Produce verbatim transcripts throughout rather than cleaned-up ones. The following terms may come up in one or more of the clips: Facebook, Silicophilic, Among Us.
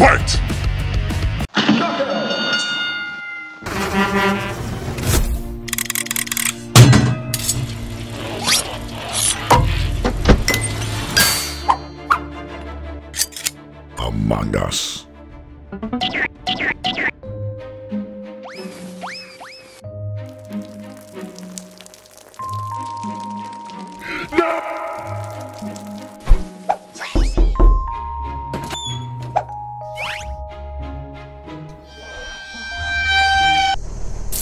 Fight! Among Us.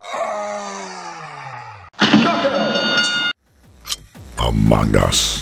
Huh? Among Us. Among Us.